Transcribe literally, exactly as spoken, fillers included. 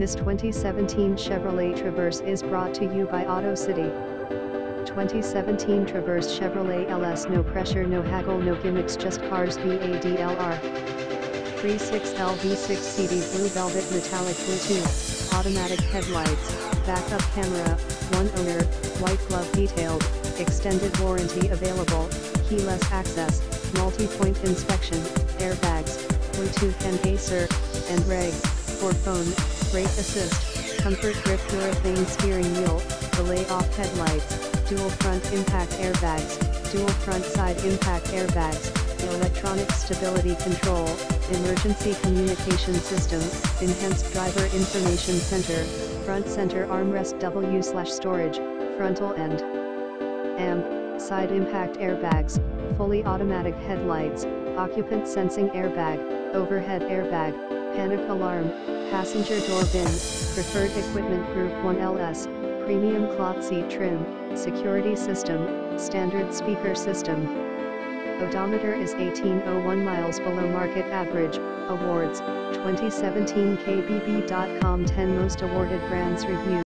This twenty seventeen Chevrolet Traverse is brought to you by Auto City. twenty seventeen Traverse Chevrolet L S. No pressure, no haggle, no gimmicks, just cars. B A D L R. three point six liter V six C D Blue Velvet Metallic Bluetooth, automatic headlights, backup camera, one owner, white glove detailed, extended warranty available, keyless access, multi-point inspection, airbags, Bluetooth and Acer, and R E G, for phone, brake assist, comfort grip urethane steering wheel, delay off headlights, dual front impact airbags, dual front side impact airbags, electronic stability control, emergency communication system, enhanced driver information center, front center armrest W slash storage, frontal end amp, side impact airbags, fully automatic headlights, occupant sensing airbag, overhead airbag, panic alarm, passenger door bin, preferred equipment group one L S, premium cloth seat trim, security system, standard speaker system. Odometer is eighteen point zero one miles below market average. Awards, twenty seventeen K B B dot com ten most awarded brands review.